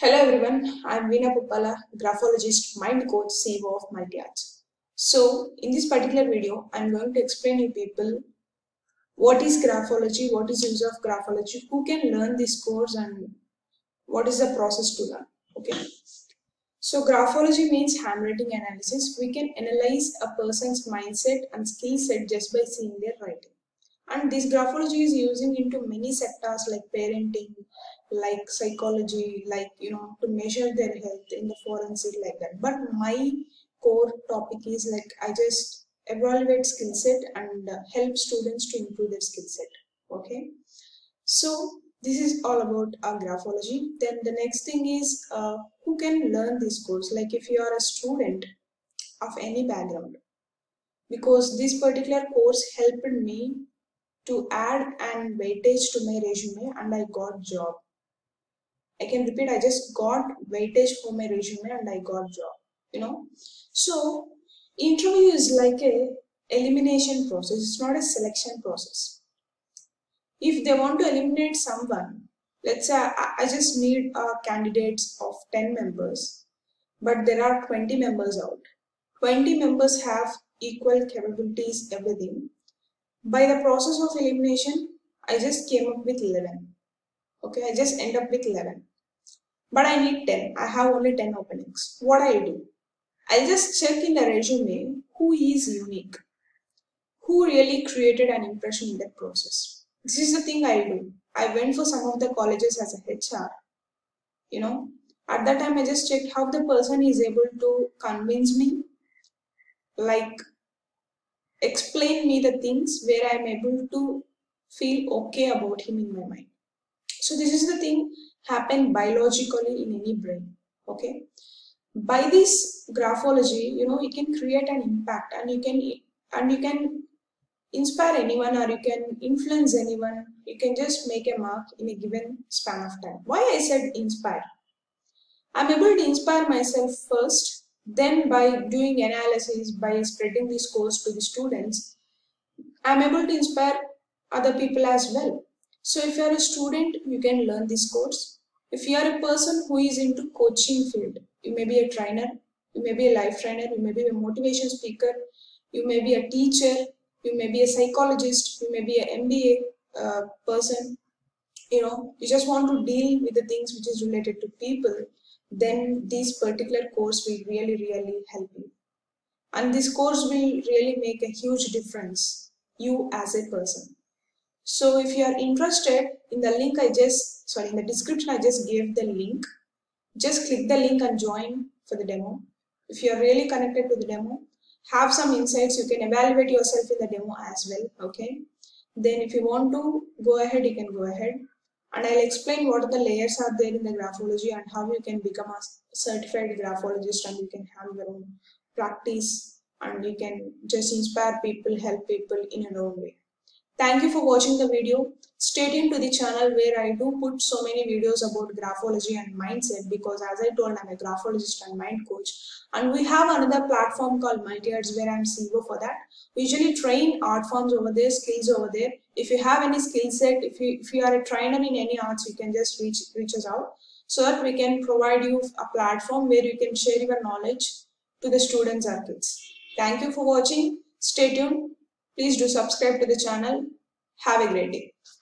Hello everyone, I am Veena Puppala, graphologist, mind coach, CEO of MulteArts. So in this particular video, I am going to explain to people what is graphology, what is the use of graphology, who can learn this course and what is the process to learn. Okay. So graphology means handwriting analysis. We can analyze a person's mindset and skill set just by seeing their writing. And this graphology is using into many sectors like parenting, like psychology, like, to measure their health in the forensic, like that. But my core topic is like, I just evaluate skill set and help students to improve their skill set. Okay. So this is all about graphology. Then the next thing is, who can learn this course? Like if you are a student of any background, because this particular course helped me to add an weightage to my resume and I got job. I can repeat, I just got weightage for my resume and I got job, So interview is like a elimination process. It's not a selection process. If they want to eliminate someone, let's say I just need candidates of 10 members, but there are 20 members out. 20 members have equal capabilities, everything. By the process of elimination, I just came up with 11. Okay, I just end up with 11. But I need 10. I have only 10 openings. What I do? I'll just check in the resume who is unique. Who really created an impression in that process. This is the thing I do. I went for some of the colleges as a HR. At that time I just checked how the person is able to convince me. Like, explain me the things where I am able to feel okay about him in my mind. So this is the thing happen biologically in any brain. Okay. By this graphology, you can create an impact and you can inspire anyone or you can influence anyone. You can just make a mark in a given span of time. Why I said inspire? I'm able to inspire myself first. Then by doing analysis, by spreading this course to the students, I'm able to inspire other people as well. So if you're a student, you can learn this course. If you're a person who is into coaching field, you may be a trainer, you may be a life trainer, you may be a motivation speaker, you may be a teacher, you may be a psychologist, you may be an MBA person, you just want to deal with the things which is related to people. Then this particular course will really help you, and this course will really make a huge difference you as a person. So if you are interested, in the link in the description I just gave the link. Just click the link and join for the demo. If you are really connected to the demo, have some insights, you can evaluate yourself in the demo as well. Okay, then if you want to go ahead, you can go ahead. And I'll explain what the layers are there in the graphology and how you can become a certified graphologist and you can have your own practice and you can just inspire people, help people in your own way. Thank you for watching the video. Stay tuned to the channel where I do put so many videos about graphology and mindset, because as I told, I'm a graphologist and mind coach. And we have another platform called MulteArts where I'm CEO for that. We usually train art forms over there, skills over there. If you have any skill set, if you are a trainer in any arts, you can just reach us out so that we can provide you a platform where you can share your knowledge to the students and kids. Thank you for watching. Stay tuned. Please do subscribe to the channel. Have a great day.